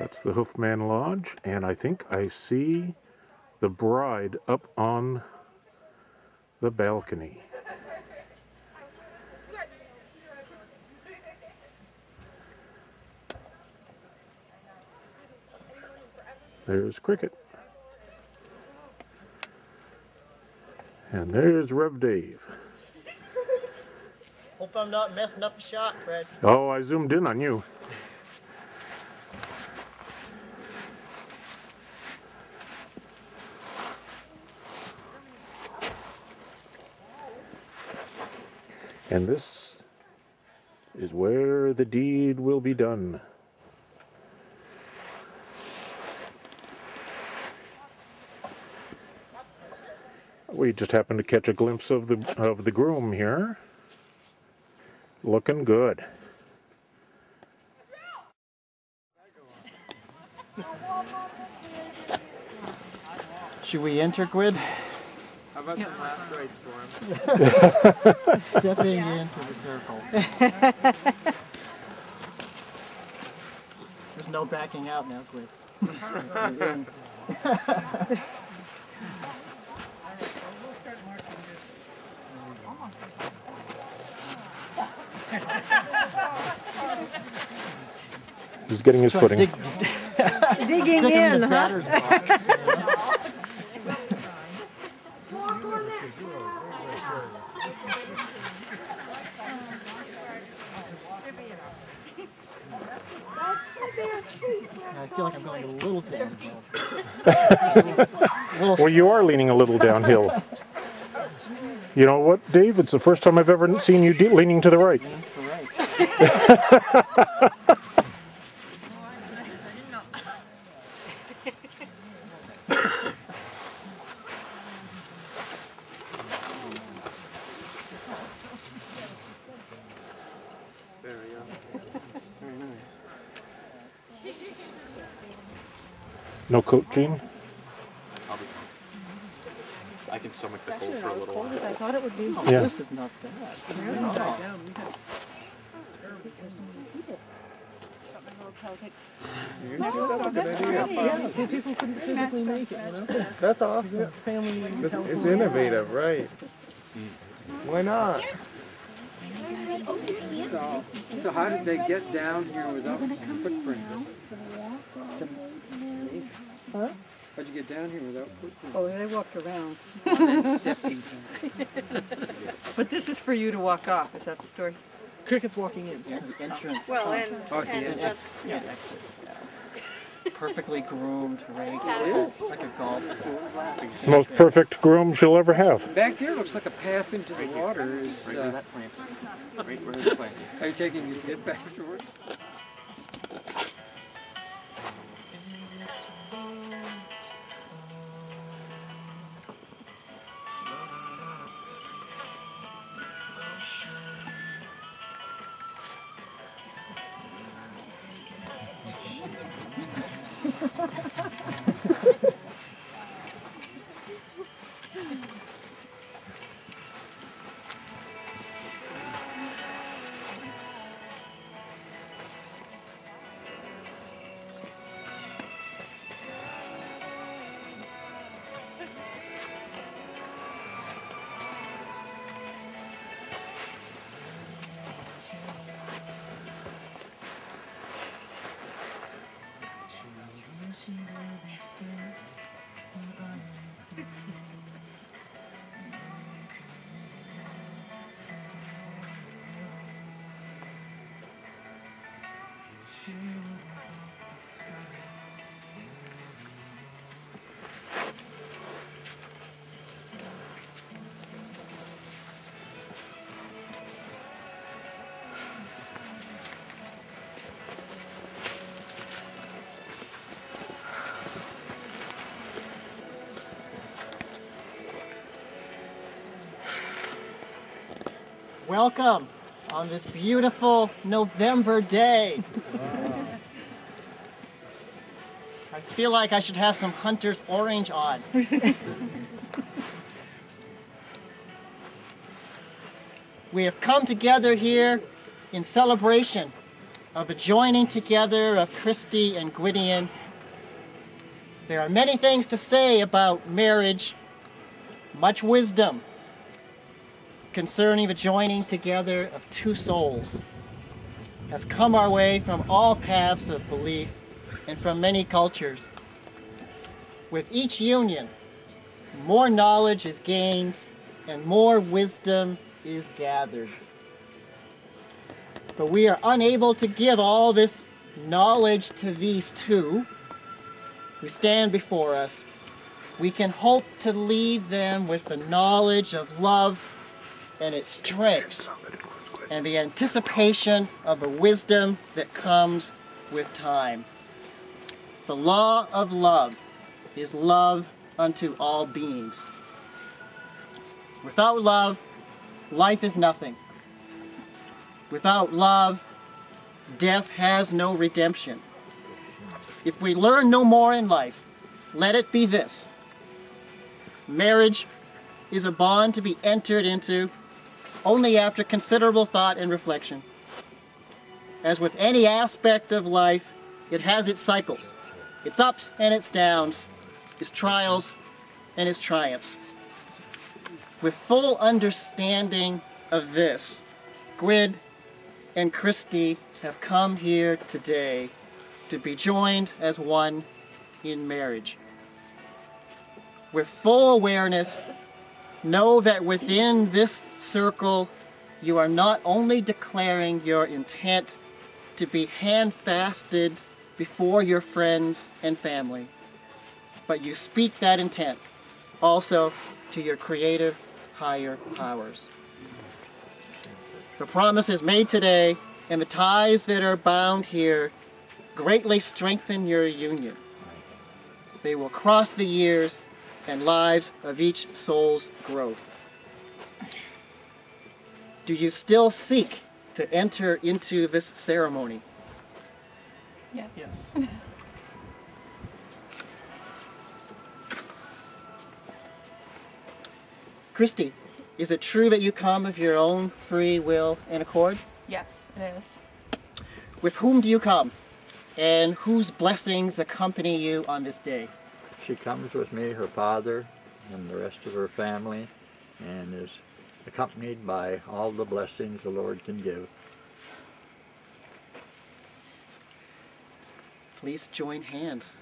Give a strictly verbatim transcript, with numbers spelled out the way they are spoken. That's the Hoofman Lodge, and I think I see the bride up on the balcony. There's Cricket. And there's Rev Dave. Hope I'm not messing up the shot, Fred. Oh, I zoomed in on you. And this is where the deed will be done. We just happened to catch a glimpse of the of the groom here. Looking good. Should we enter, Gwyd? How about some last rites for him? Stepping yeah. into the circle. There's no backing out now, Gwyd. He's getting his footing. Dig Digging in, in huh? I feel like I'm going a little downhill. a little well, you are leaning a little downhill. You know what, Dave? It's the first time I've ever seen you de leaning to the right. Leaning to the right. No coat, Gene? I'll be fine. I can stomach the cold for a little while. As cold as I thought it would be. Oh, yeah. This is not bad. Really not. Not. You no, do that that's right. Yeah, yeah. People couldn't physically make it, you know? That's awesome. Family it's, it's innovative, right? Mm. Why not? So, so how did they get down here without footprints? Huh? How'd you get down here without footprints? Oh, they walked around. But this is for you to walk off, is that the story? Cricket's walking in. Yeah, the entrance. Well, and, oh, and, and that's yeah. yeah. exit. Yeah. Perfectly groomed, right? It is. Like a golf ball. It's the most perfect groom she'll ever have. Back there looks like a path into the water. Is, right where that plant is. Right where the plant is. Are you taking your kid back towards? Welcome on this beautiful November day. Wow. I feel like I should have some Hunter's Orange on. We have come together here in celebration of a joining together of Christie and Gwydion. There are many things to say about marriage, much wisdom concerning the joining together of two souls has come our way from all paths of belief and from many cultures. With each union, more knowledge is gained and more wisdom is gathered. But we are unable to give all this knowledge to these two who stand before us. We can hope to leave them with the knowledge of love and its strengths and the anticipation of the wisdom that comes with time. The law of love is love unto all beings. Without love, life is nothing. Without love, death has no redemption. If we learn no more in life, let it be this. Marriage is a bond to be entered into only after considerable thought and reflection. As with any aspect of life, it has its cycles, its ups and its downs, its trials and its triumphs. With full understanding of this, Gwyd and Christie have come here today to be joined as one in marriage. With full awareness, know that within this circle you are not only declaring your intent to be handfasted before your friends and family, but you speak that intent also to your creative higher powers. The promises made today and the ties that are bound here greatly strengthen your union. They will cross the years and lives of each soul's growth. Do you still seek to enter into this ceremony? Yes. Yes. Christie, is it true that you come of your own free will and accord? Yes, it is. With whom do you come, and whose blessings accompany you on this day? She comes with me, her father, and the rest of her family, and is accompanied by all the blessings the Lord can give. Please join hands.